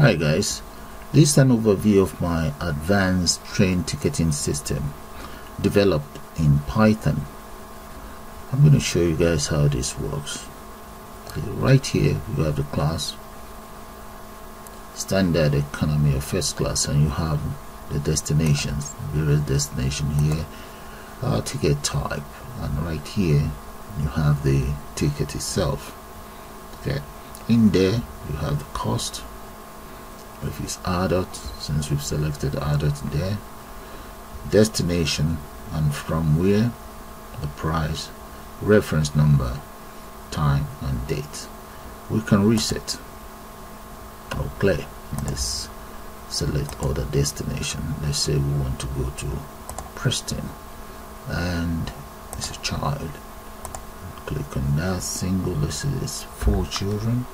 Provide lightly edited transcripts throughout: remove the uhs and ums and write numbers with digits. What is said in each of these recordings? Hi guys, this is an overview of my advanced train ticketing system developed in Python. I'm going to show you guys how this works. Okay, right here you have the class standard, economy, or first class, and you have the destinations, various destination here, our ticket type, and right here you have the ticket itself. Okay, in there you have the cost. If it's adult, since we've selected adult there, destination and from where, the price, reference number, time and date. We can reset or clear this. Select other destination. Let's say we want to go to Preston and it's a child. Click on that single. This is for children,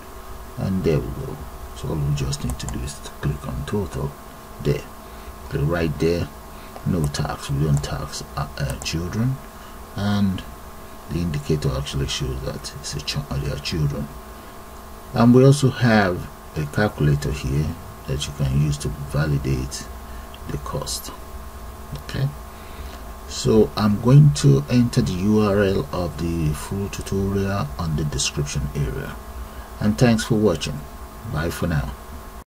and there we go. So all we just need to do is to click on total there. Click right there. No tax. We don't tax children, and the indicator actually shows that it's they are children. And we also have a calculator here that you can use to validate the cost. Okay. So I'm going to enter the URL of the full tutorial on the description area. And thanks for watching. Bye for now.